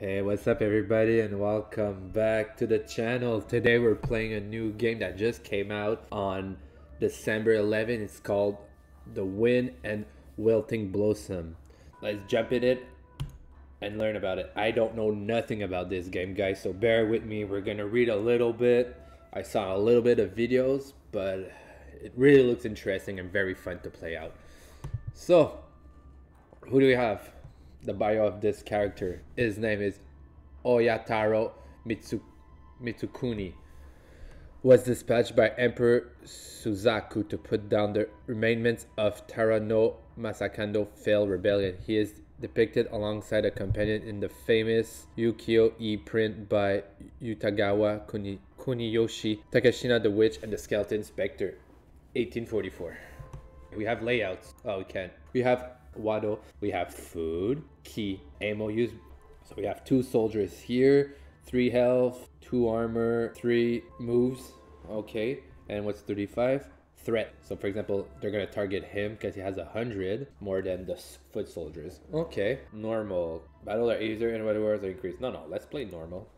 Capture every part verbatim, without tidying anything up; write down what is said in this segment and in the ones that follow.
Hey, what's up everybody, and welcome back to the channel. Today we're playing a new game that just came out on December eleventh. It's called The Wind and Wilting Blossom. Let's jump in it and learn about it. I don't know nothing about this game, guys, so bear with me. We're gonna read a little bit. I saw a little bit of videos, but it really looks interesting and very fun to play out. So, who do we have? The bio of this character. His name is Ōya Tarō Mitsukuni. Was dispatched by Emperor Suzaku to put down the remains of Taira no Masakado failed rebellion. He is depicted alongside a companion in the famous Yukio-e print by Utagawa Kuniyoshi, Takashina the Witch and the Skeleton Spectre, eighteen forty-four. We have layouts. Oh, we can't. We have Wado, we have food, key, ammo use. So we have two soldiers here, three health, two armor, three moves. Okay, and what's thirty-five? Threat. So for example, they're gonna target him because he has a hundred more than the foot soldiers. Okay, normal. Battles are easier and rewards are increased. No, no, let's play normal.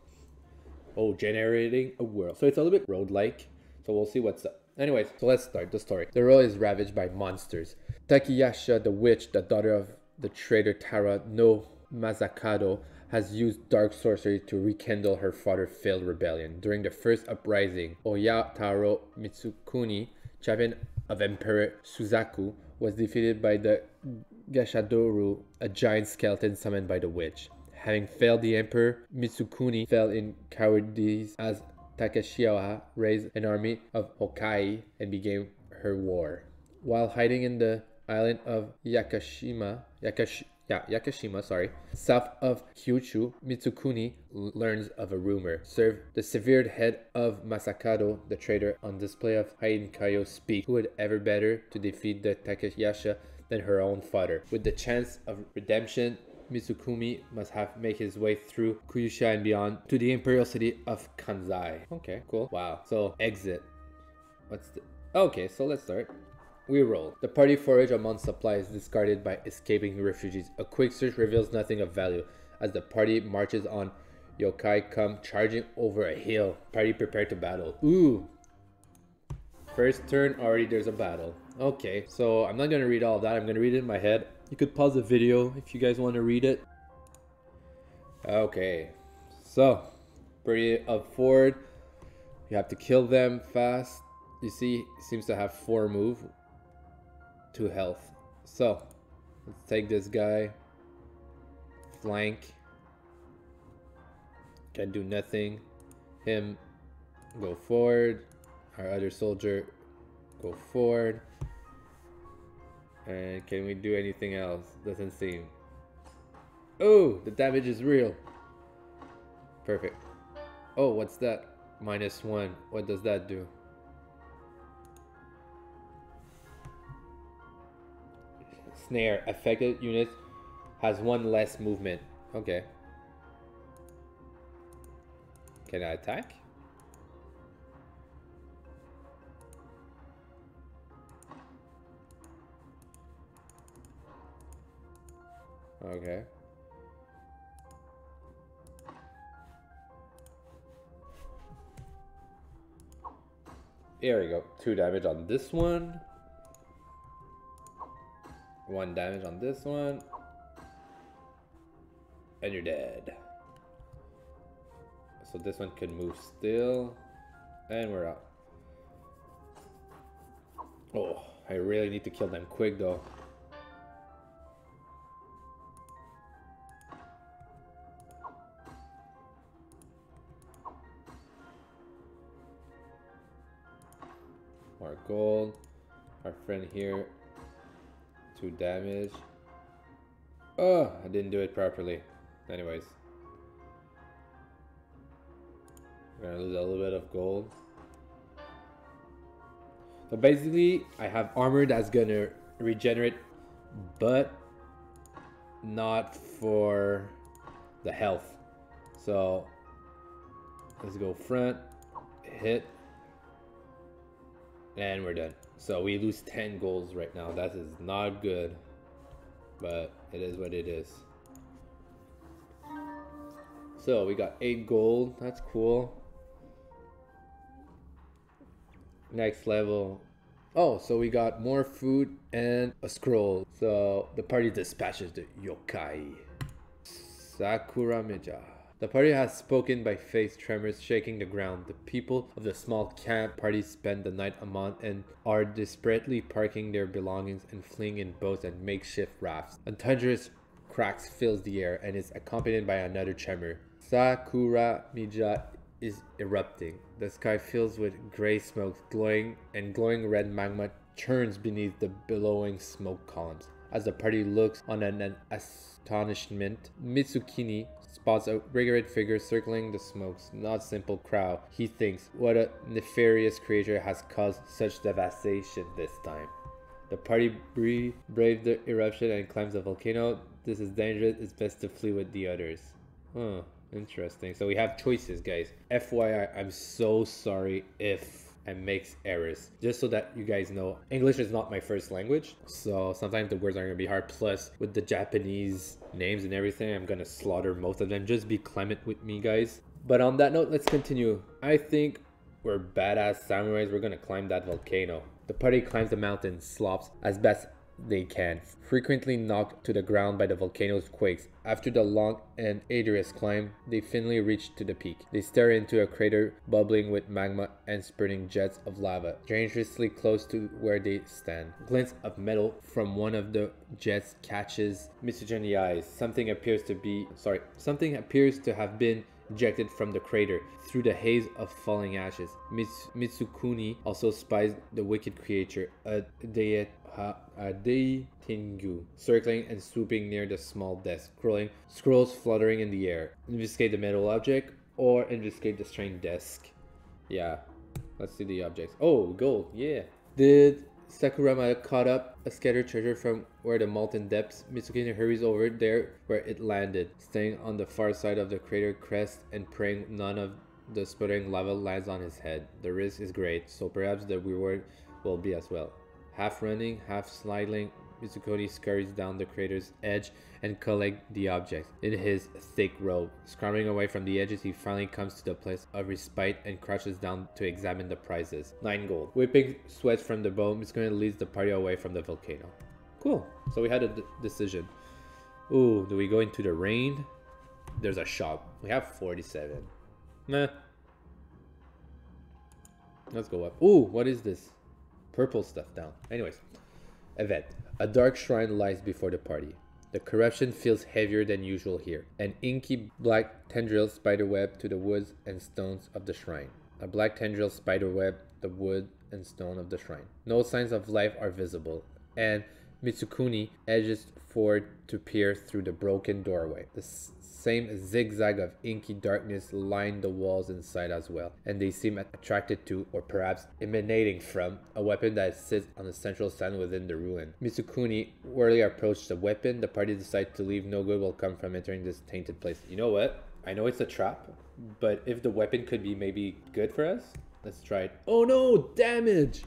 Oh, generating a world. So it's a little bit road-like. So we'll see what's up. Anyways, so let's start the story. The world is ravaged by monsters. Takiyasha, the witch, the daughter of the traitor Taira no Masakado, has used dark sorcery to rekindle her father's failed rebellion. During the first uprising, Ōya Tarō Mitsukuni, champion of Emperor Suzaku, was defeated by the Gashadoru, a giant skeleton summoned by the witch. Having failed the Emperor, Mitsukuni fell in cowardice as Takiyasha raised an army of yokai and began her war. While hiding in the island of Yakushima, Yakush, yeah, Yakushima, sorry, south of Kyūshū, Mitsukuni learns of a rumor. Serve the severed head of Masakado, the traitor, on display of Heian-kyō speak. Who would ever better to defeat the Takiyasha than her own father? With the chance of redemption, Mitsukuni must have make his way through Kyūshū and beyond to the imperial city of Kansai. Okay, cool. Wow. So exit. What's the? Okay, so let's start. We roll. The party forage among supplies discarded by escaping refugees. A quick search reveals nothing of value. As the party marches on, yokai come charging over a hill. Party prepared to battle. Ooh. First turn already. There's a battle. Okay, so I'm not gonna read all that. I'm gonna read it in my head. You could pause the video if you guys want to read it. Okay, so pretty up forward. You have to kill them fast. You see, it seems to have four move, two health. So let's take this guy. Flank. Can do nothing. Him, go forward. Our other soldier, go forward. And can we do anything else? Doesn't seem. Oh, the damage is real. Perfect. Oh, what's that? Minus one. What does that do? Snare. Affected unit has one less movement. Okay. Can I attack? Okay. Here we go. Two damage on this one. One damage on this one. And you're dead. So this one can move still. And we're out. Oh, I really need to kill them quick though. Our gold, our friend here, two damage. Oh, I didn't do it properly. Anyways, we're gonna lose a little bit of gold. So basically, I have armor that's gonna regenerate, but not for the health. So let's go front, hit. And we're done. So we lose ten goals right now. That is not good, but it is what it is. So we got eight gold. That's cool. Next level. Oh, so we got more food and a scroll. So the party dispatches the yokai. Sakurajima. The party has spoken by face tremors shaking the ground. The people of the small camp party spend the night among and are desperately parking their belongings and fleeing in boats and makeshift rafts. A thunderous crack fills the air and is accompanied by another tremor. Sakurajima is erupting. The sky fills with gray smoke, glowing and glowing red magma churns beneath the billowing smoke columns. As the party looks on in an astonishment, Mitsukuni spots a ragged figure circling the smokes, not simple crowd. He thinks, what a nefarious creature has caused such devastation this time. The party braves the eruption and climbs the volcano. This is dangerous, it's best to flee with the others. Huh, interesting. So we have choices, guys. F Y I, I'm so sorry if and makes errors. Just so that you guys know, English is not my first language, so sometimes the words are gonna be hard, plus with the Japanese names and everything, I'm gonna slaughter most of them. Just be clement with me, guys. But on that note, let's continue. I think we're badass samurais. We're gonna climb that volcano. The party climbs the mountain, slopes as best they can, frequently knocked to the ground by the volcano's quakes. After the long and arduous climb, they finally reach to the peak. They stare into a crater bubbling with magma and spurting jets of lava, dangerously close to where they stand. Glints of metal from one of the jets catches Mitsukuni's eyes. Something appears to be sorry, something appears to have been ejected from the crater through the haze of falling ashes. Mits Mitsukuni also spies the wicked creature, a deity. Uh, a day Tengu, circling and swooping near the small desk, scrolling, scrolls fluttering in the air. Investigate the metal object or investigate the strange desk. Yeah, let's see the objects. Oh, gold, yeah. Did Sakurajima caught up a scattered treasure from where the molten depths? Mitsukuni hurries over there where it landed, staying on the far side of the crater crest and praying none of the sputtering lava lands on his head. The risk is great, so perhaps the reward will be as well. Half running, half sliding, Mitsukuni scurries down the crater's edge and collects the objects in his thick robe. Scrambling away from the edges, he finally comes to the place of respite and crouches down to examine the prizes. Nine gold. Whipping sweat from the bow, Mitsukuni leads the party away from the volcano. Cool. So we had a d decision. Ooh, do we go into the rain? There's a shop. We have forty-seven. Nah. Let's go up. Ooh, what is this? Purple stuff down. Anyways, event. A dark shrine lies before the party. The corruption feels heavier than usual here. An inky black tendril spiderweb to the woods and stones of the shrine. A black tendril spiderweb the wood and stone of the shrine. No signs of life are visible, and Mitsukuni edges forward to peer through the broken doorway. The same zigzag of inky darkness line the walls inside as well, and they seem attracted to, or perhaps emanating from, a weapon that sits on the central stand within the ruin. Mitsukuni warily approached the weapon. The party decides to leave. No good will come from entering this tainted place. You know what? I know it's a trap, but if the weapon could be maybe good for us, let's try it. Oh no! Damage!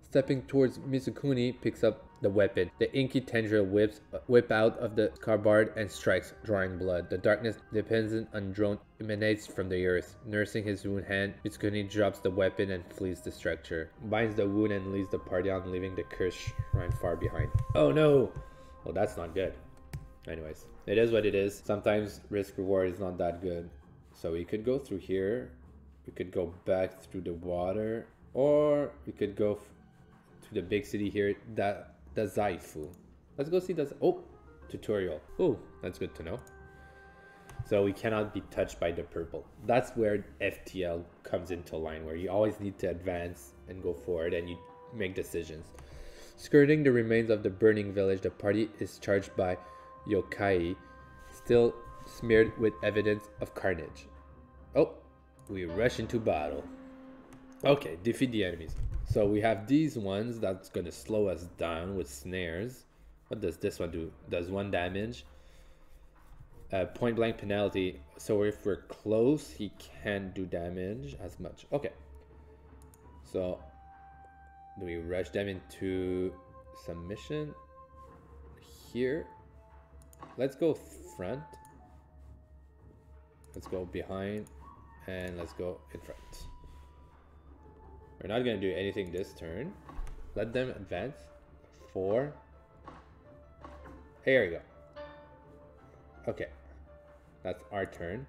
Stepping towards Mitsukuni, picks up the weapon. The inky tendril whips whip out of the scabbard and strikes, drawing blood. The darkness dependent on drone emanates from the earth. Nursing his wound hand, Mitsukuni drops the weapon and flees the structure. Binds the wound and leads the party on, leaving the cursed shrine far behind. Oh no! Well, that's not good. Anyways, it is what it is. Sometimes risk reward is not that good. So we could go through here. We could go back through the water. Or we could go to the big city here. That Dazaifu. Let's go see Dazaifu. Oh, tutorial. Oh, that's good to know. So we cannot be touched by the purple. That's where F T L comes into line, where you always need to advance and go forward and you make decisions. Skirting the remains of the burning village, the party is charged by yokai, still smeared with evidence of carnage. Oh, we rush into battle. Okay, defeat the enemies. So we have these ones that's going to slow us down with snares. What does this one do? Does one damage. Uh, point blank penalty. So if we're close, he can't do damage as much. Okay. So do we rush them into submission here? Let's go front. Let's go behind and let's go in front. We're not going to do anything this turn. Let them advance. Four. Here we go. Okay. That's our turn.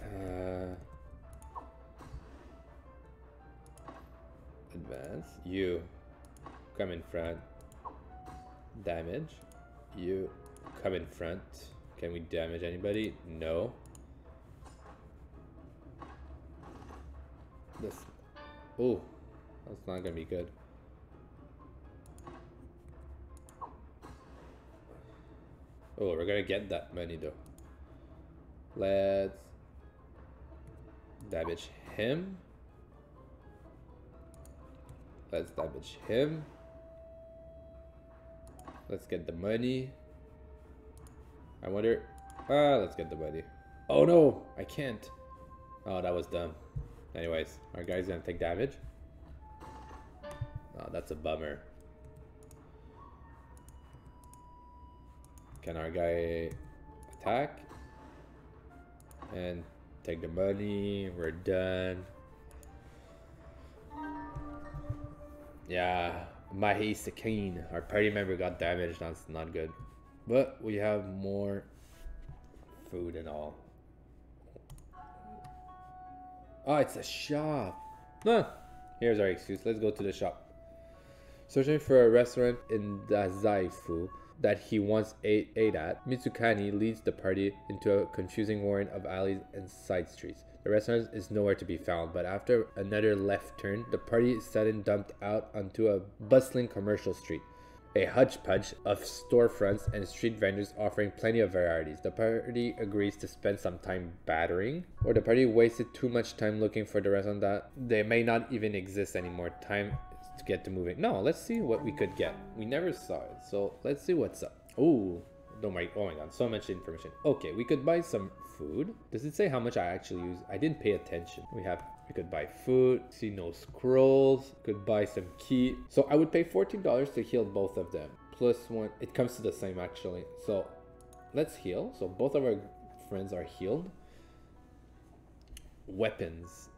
Uh, advance. You come in front. Damage. You come in front. Can we damage anybody? No. This. Oh, that's not gonna be good. Oh, we're gonna get that many though. Let's damage him. Let's damage him. Let's get the money. I wonder. Ah, let's get the money. Oh no, I can't. Oh, that was dumb. Anyways, our guy's gonna take damage. Oh, that's a bummer. Can our guy attack? And take the money. We're done. Yeah, Maemi Sekine, our party member, got damaged. That's not good. But we have more food and all. Oh, it's a shop. No, here's our excuse. Let's go to the shop. Searching for a restaurant in Dazaifu that he once ate, ate at, Mitsukuni leads the party into a confusing warren of alleys and side streets. The restaurant is nowhere to be found, but after another left turn, the party is suddenly dumped out onto a bustling commercial street. A hodgepodge of storefronts and street vendors offering plenty of varieties. The party agrees to spend some time battering, or the party wasted too much time looking for the restaurant that they may not even exist anymore. Time to get to moving. No, let's see what we could get. We never saw it, so let's see what's up. Ooh, don't mind. Oh my god, so much information. Okay, we could buy some food. Does it say how much I actually use? I didn't pay attention. We have. We could buy food, see no scrolls, could buy some key. So I would pay fourteen dollars to heal both of them. Plus one, it comes to the same actually. So let's heal. So both of our friends are healed. Weapons.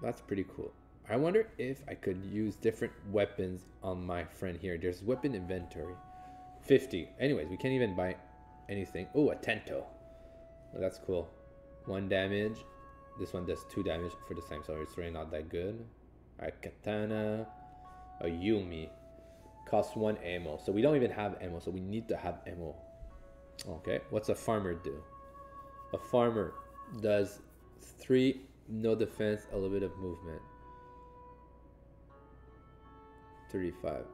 That's pretty cool. I wonder if I could use different weapons on my friend here. There's weapon inventory. fifty. Anyways, we can't even buy anything. Oh, a tento. Oh, that's cool. One damage. This one does two damage for the same, so it's really not that good. A katana, a yumi, costs one ammo. So we don't even have ammo, so we need to have ammo. Okay, what's a farmer do? A farmer does three, no defense, a little bit of movement. thirty-five.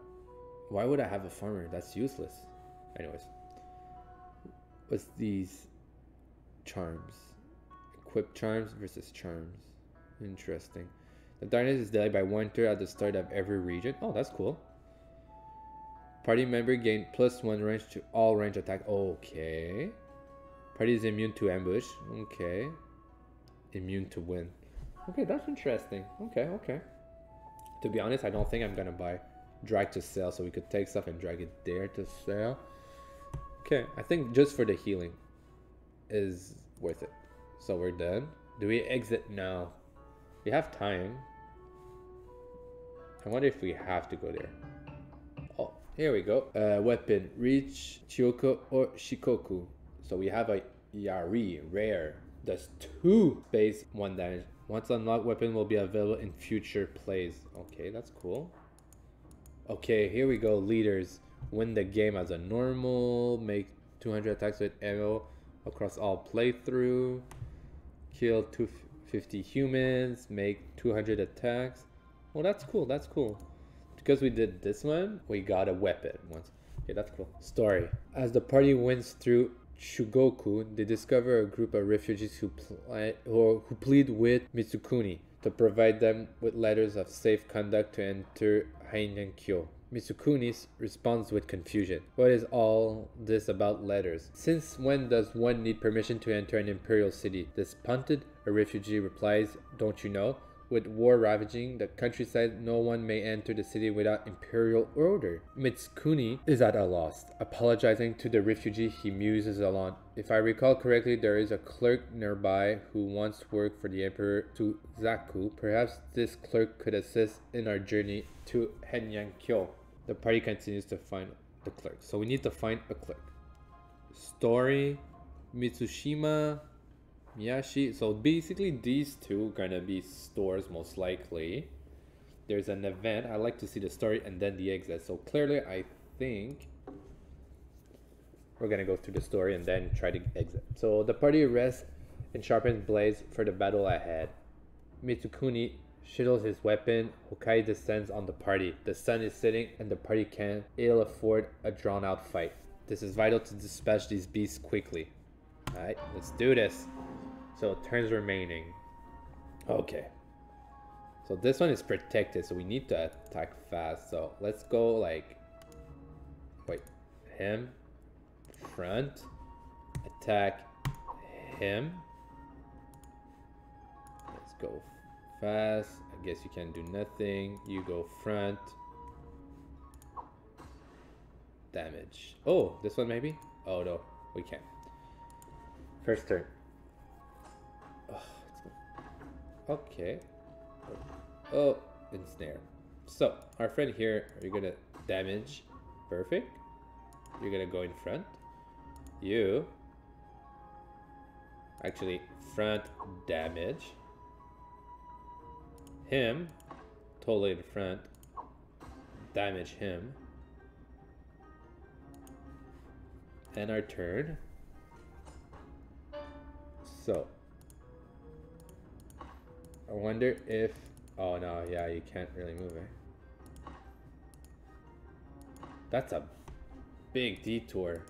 Why would I have a farmer? That's useless. Anyways, what's these charms? Equip charms versus charms. Interesting. The darkness is delayed by one third at the start of every region. Oh, that's cool. Party member gained plus one range to all range attack. Okay. Party is immune to ambush. Okay. Immune to wind. Okay, that's interesting. Okay, okay. To be honest, I don't think I'm gonna buy drag to sell, so we could take stuff and drag it there to sell. Okay, I think just for the healing is worth it. So we're done. Do we exit now? We have time. I wonder if we have to go there. Oh, here we go. Uh, weapon. Reach Chiyoko or Shikoku. So we have a Yari. Rare. Does two space one damage. Once unlocked, weapon will be available in future plays. Okay, that's cool. Okay, here we go. Leaders. Win the game as a normal. Make two hundred attacks with ammo across all playthrough. Kill two hundred fifty humans, make two hundred attacks. Well, that's cool, that's cool. Because we did this one, we got a weapon once. Okay, that's cool. Story. As the party wins through Shikoku, they discover a group of refugees who, pl or who plead with Mitsukuni to provide them with letters of safe conduct to enter Heian-kyō. Mitsukuni responds with confusion. What is all this about letters? Since when does one need permission to enter an imperial city? Disappointed, a refugee replies, don't you know? With war ravaging the countryside, no one may enter the city without imperial order. Mitsukuni is at a loss. Apologizing to the refugee, he muses along. If I recall correctly, there is a clerk nearby who once worked for the Emperor Suzaku. Perhaps this clerk could assist in our journey to Heian-kyō. The party continues to find the clerk. So we need to find a clerk. Story, Mitsushima, Miyashi. So basically these two are gonna be stores most likely. There's an event. I like to see the story and then the exit. So clearly I think we're gonna go through the story and then try to exit. So the party rests and sharpens blades for the battle ahead. Mitsukuni shields his weapon. Hokai descends on the party. The sun is setting and the party can ill afford a drawn out fight. This is vital to dispatch these beasts quickly. Alright, let's do this. So turns remaining. Okay. So this one is protected, so we need to attack fast. So let's go like... Wait. Him. Front. Attack. Him. Let's go fast. I guess you can do nothing. You go front. Damage. Oh, this one maybe? Oh no, we can't. First turn. Oh, okay. Oh, ensnare. So, our friend here, you're gonna damage. Perfect. You're gonna go in front. You. Actually, front damage. Him. Totally in front. Damage him. And our turn. So, I wonder if, oh no, yeah, you can't really move it. That's a big detour.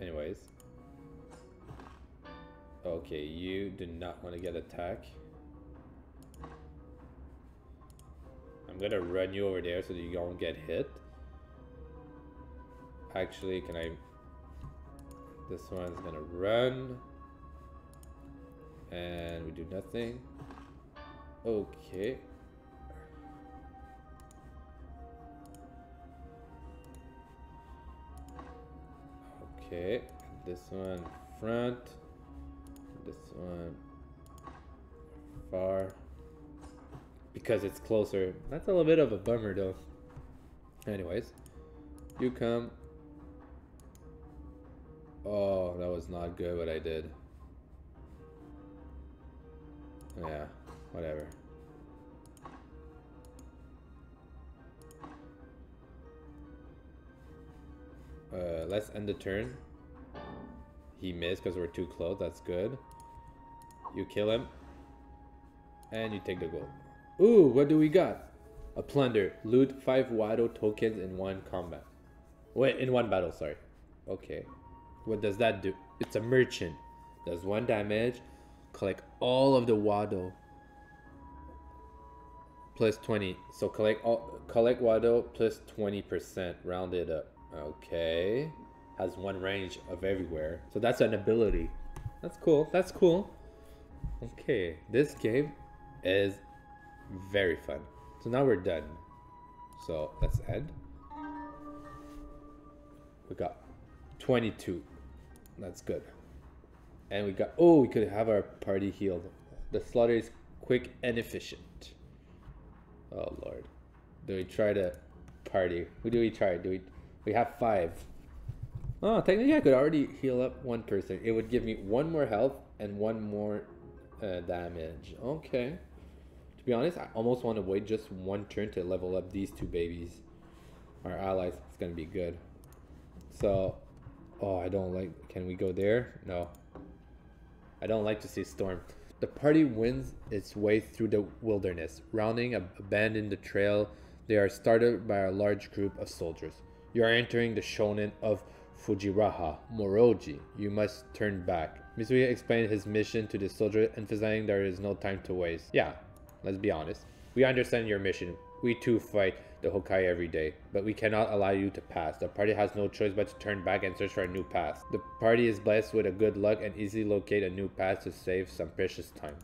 Anyways. Okay, you do not want to get attacked. I'm gonna run you over there so that you don't get hit. Actually, can I... This one's gonna run. And we do nothing. Okay. Okay. This one front. This one far. Because it's closer. That's a little bit of a bummer though. Anyways. You come. Oh, that was not good what I did. Yeah, whatever. Uh, let's end the turn. He missed because we're too close. That's good. You kill him. And you take the gold. Ooh, what do we got? A plunder. Loot five Wado tokens in one combat. Wait, in one battle, sorry. Okay. What does that do? It's a merchant. Does one damage. Collect all of the Wado. Plus twenty. So collect all, collect Wado plus twenty percent. Round it up. Okay. Has one range of everywhere. So that's an ability. That's cool. That's cool. Okay. This game is very fun. So now we're done. So let's end. We got twenty-two. That's good. And we got, oh, we could have our party healed. The slaughter is quick and efficient. Oh lord. Do we try to party? Who do we try? Do we we have five? Oh, technically I could already heal up one person. It would give me one more health and one more uh, damage. Okay. To be honest, I almost want to wait just one turn to level up these two babies. Our allies, it's gonna be good. So oh, I don't like... Can we go there? No. I don't like to see storm. The party wins its way through the wilderness. Rounding a bend in the trail, they are started by a large group of soldiers. You are entering the shonen of Fujiwara, Moroji. You must turn back. Mitsuya explained his mission to the soldier, emphasizing there is no time to waste. Yeah, let's be honest. We understand your mission. We too fight the Hokai every day, but we cannot allow you to pass. The party has no choice but to turn back and search for a new path. The party is blessed with a good luck and easily locate a new path to save some precious time.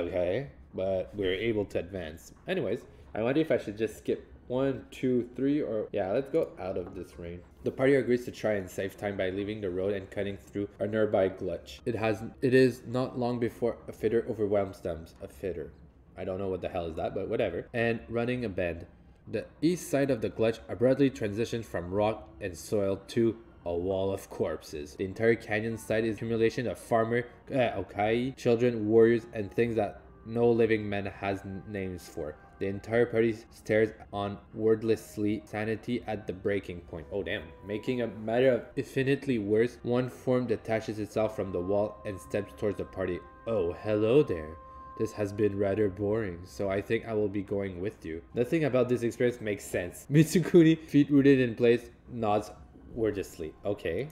Okay, but we were able to advance. Anyways, I wonder if I should just skip one, two, three, or yeah, let's go out of this rain. The party agrees to try and save time by leaving the road and cutting through a nearby glitch. It has, it is not long before a fitter overwhelms them. A fitter. I don't know what the hell is that, but whatever. And running a bend. The east side of the glitch abruptly transitions from rock and soil to a wall of corpses. The entire canyon side is an accumulation of farmer, uh, yokai, children, warriors, and things that no living man has names for. The entire party stares on wordlessly, sanity at the breaking point. Oh damn. Making a matter of infinitely worse, one form detaches itself from the wall and steps towards the party. Oh, hello there. This has been rather boring, so I think I will be going with you. Nothing about this experience makes sense. Mitsukuni, feet rooted in place, nods wordlessly. Okay.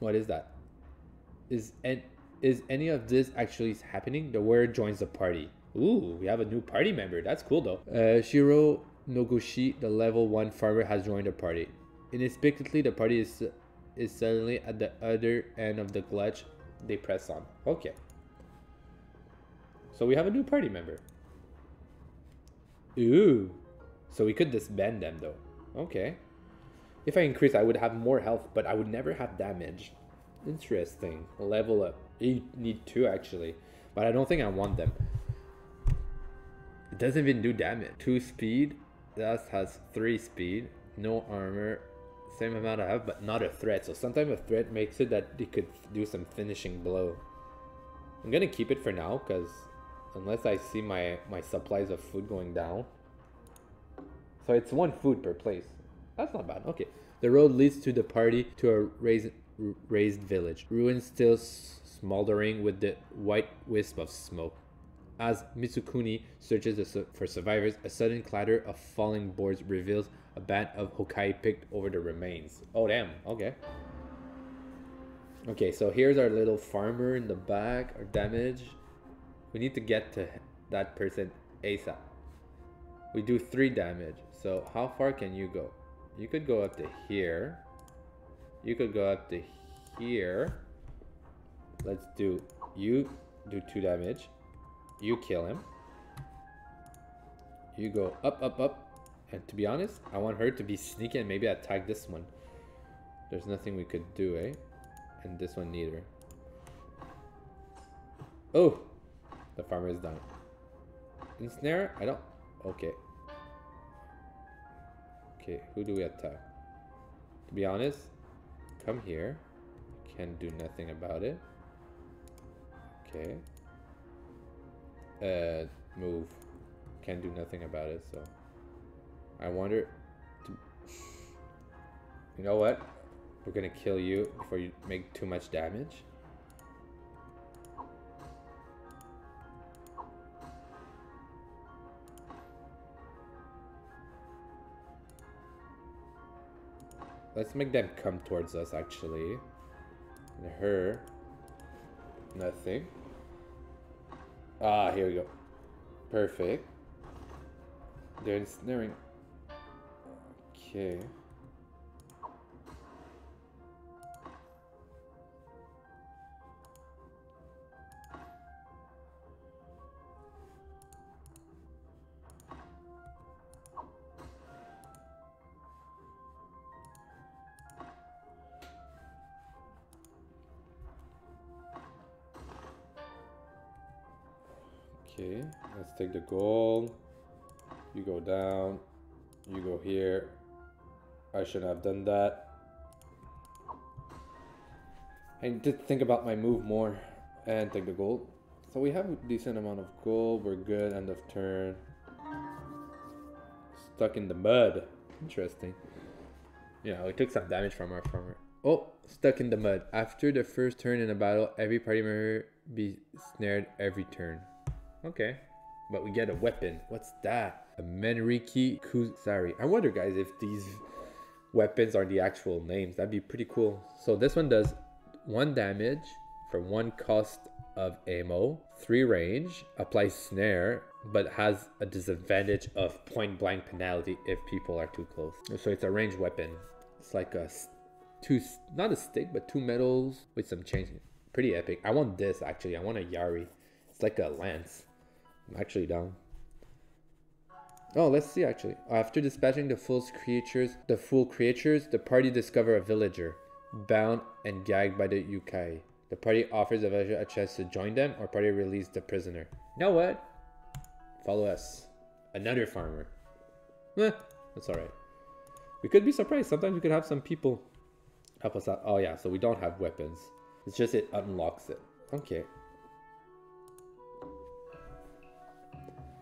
What is that? Is, an is any of this actually happening? The warrior joins the party. Ooh, we have a new party member. That's cool though. Uh, Shiro Noguchi, the level one farmer, has joined the party. Inexplicably, the party is, is suddenly at the other end of the glitch. They press on. Okay. So we have a new party member. Ooh. So we could disband them though. Okay. If I increase, I would have more health, but I would never have damage. Interesting. Level up. You need two actually. But I don't think I want them. It doesn't even do damage. Two speed. That has three speed. No armor. Same amount I have, but not a threat. So sometimes a threat makes it that it could do some finishing blow. I'm gonna keep it for now, because unless I see my, my supplies of food going down. So it's one food per place. That's not bad. Okay. The road leads to the party to a raised, raised village. Ruins still smoldering with the white wisp of smoke. As Mitsukuni searches for survivors, a sudden clatter of falling boards reveals a band of yokai picked over the remains. Oh damn, okay. Okay, so here's our little farmer in the back, our damage. We need to get to that person ASAP. We do three damage, so how far can you go? You could go up to here. You could go up to here. Let's do, you do two damage. You kill him. You go up, up, up. And to be honest, I want her to be sneaky and maybe attack this one. There's nothing we could do, eh? And this one neither. Oh! The farmer is down. Ensnare? I don't... Okay. Okay, who do we attack? To be honest, come here. Can't do nothing about it. Okay. Uh, move. Can't do nothing about it, so... I wonder... To... You know what? We're gonna kill you before you make too much damage. Let's make them come towards us, actually. And her... Nothing. Ah, here we go. Perfect. They're ensnaring. Okay. Okay, let's take the gold. You go down. You go here. I shouldn't have done that. I need to think about my move more and take the gold. So we have a decent amount of gold. We're good. End of turn. Stuck in the mud. Interesting. Yeah, we took some damage from our farmer. Oh, stuck in the mud. After the first turn in a battle, every party member be snared every turn. Okay, but we get a weapon. What's that? A Menriki Kuzari. I wonder, guys, if these weapons are the actual names. That'd be pretty cool. So this one does one damage for one cost of ammo, three range, applies snare, but has a disadvantage of point blank penalty if people are too close. So it's a ranged weapon. It's like a two, not a stick, but two metals with some chains. Pretty epic. I want this actually. I want a Yari. It's like a lance. I'm actually down. Oh, let's see actually. After dispatching the full creatures, the fool creatures, the party discover a villager, bound and gagged by the yokai. The party offers the villager a chance to join them, or party release the prisoner. You know what? Follow us. Another farmer. Eh, that's alright. We could be surprised. Sometimes we could have some people help us out. Oh yeah, so we don't have weapons. It's just it unlocks it. Okay.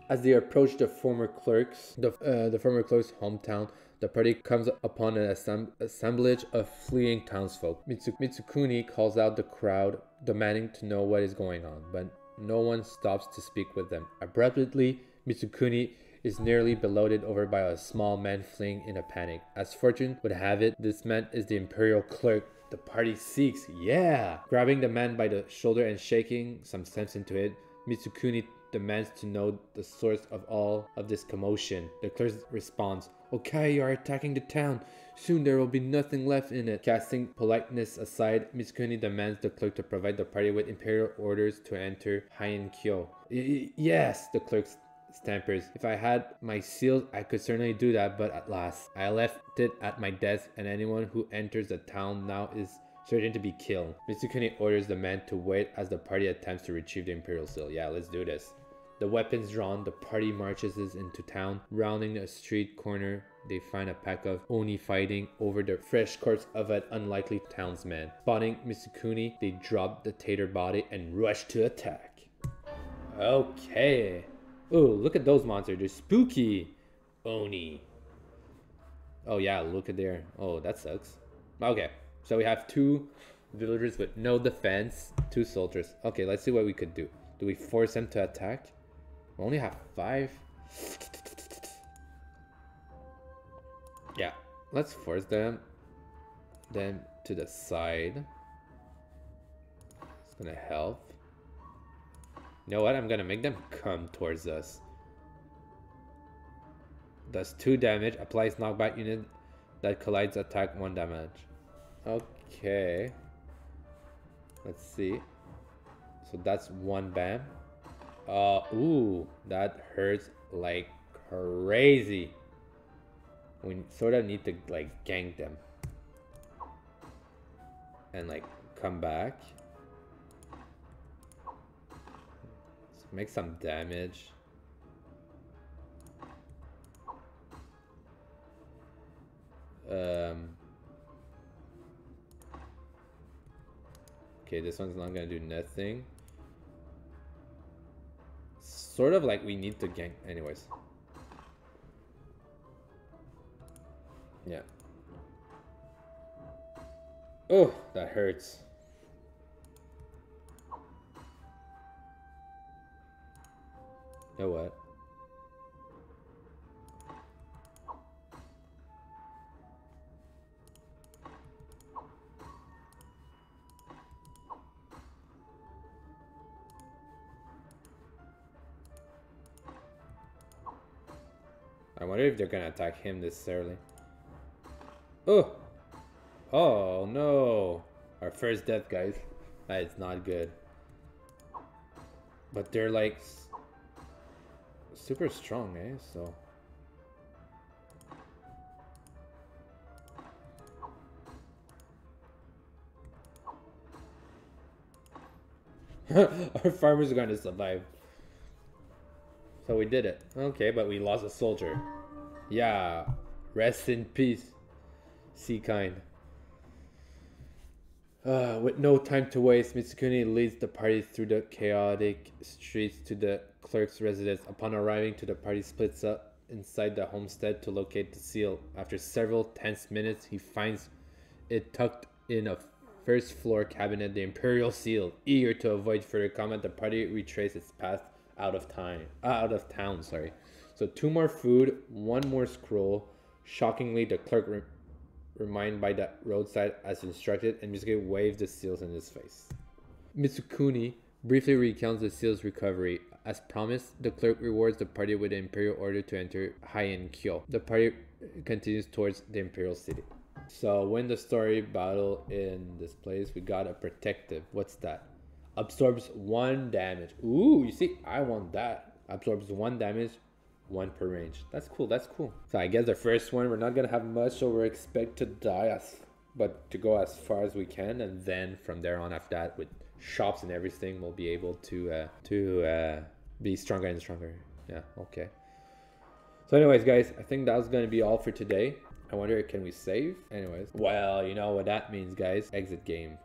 As they approach the former clerk's, the, uh, the former clerk's hometown, the party comes upon an assemb assemblage of fleeing townsfolk. Mitsu Mitsukuni calls out the crowd, demanding to know what is going on, but no one stops to speak with them. Abruptly, Mitsukuni is nearly belted over by a small man fleeing in a panic. As fortune would have it, this man is the imperial clerk the party seeks. Yeah! Grabbing the man by the shoulder and shaking some sense into it, Mitsukuni demands to know the source of all of this commotion. The clerk responds, "Okay, you are attacking the town. Soon there will be nothing left in it." Casting politeness aside, Mitsukuni demands the clerk to provide the party with imperial orders to enter Heian-kyō. Yes, the clerk stampers. "If I had my seals, I could certainly do that, but at last, I left it at my desk, and anyone who enters the town now is certain to be killed." Mitsukuni orders the man to wait as the party attempts to retrieve the imperial seal. Yeah, let's do this. The weapons drawn, the party marches into town. Rounding a street corner, they find a pack of Oni fighting over the fresh corpse of an unlikely townsman. Spotting Mitsukuni, they drop the tater body and rush to attack. Okay. Ooh, look at those monsters. They're spooky. Oni. Oh yeah, look at there. Oh, that sucks. Okay. So we have two villagers with no defense, two soldiers. Okay, let's see what we could do. Do we force them to attack? We only have five. Yeah, let's force them them to the side. It's gonna help. You know what? I'm gonna make them come towards us. Does two damage, applies knockback unit that collides attack one damage. Okay, let's see. So that's one bam. Uh, ooh, that hurts like crazy. We sort of need to like gank them and like come back. Let's make some damage. Um. Okay, this one's not gonna do nothing. Sort of like we need to gank anyways. Yeah. Oh, that hurts. You know what? I wonder if they're gonna attack him necessarily. Oh! Oh no! Our first death, guys. That is not good. But they're like super strong, eh? So. Our farmers are gonna survive. So we did it. Okay, but we lost a soldier. Yeah. Rest in peace. Sea kind. Uh, with no time to waste, Mitsukuni leads the party through the chaotic streets to the clerk's residence. Upon arriving to the party splits up inside the homestead to locate the seal. After several tense minutes, he finds it tucked in a first floor cabinet, the imperial seal. Eager to avoid further comment, the party retraces its path out of time uh, out of town, sorry. So two more food, one more scroll. Shockingly, the clerk re remained by the roadside as instructed, and Mitsukuni waved the seals in his face. Mitsukuni briefly recounts the seals recovery. As promised, the clerk rewards the party with the imperial order to enter Heian-kyō. The party continues towards the imperial city. So win the story battle in this place. We got a protective. What's that? absorbs one damage. Ooh, you see, I want that. Absorbs one damage, one per range. That's cool, that's cool. So I guess the first one, we're not gonna have much, so we're expected to die, as, but to go as far as we can, and then from there on after that, with shops and everything, we'll be able to, uh, to uh, be stronger and stronger. Yeah, okay. So anyways, guys, I think that was gonna be all for today. I wonder, can we save? Anyways, well, you know what that means, guys. Exit game.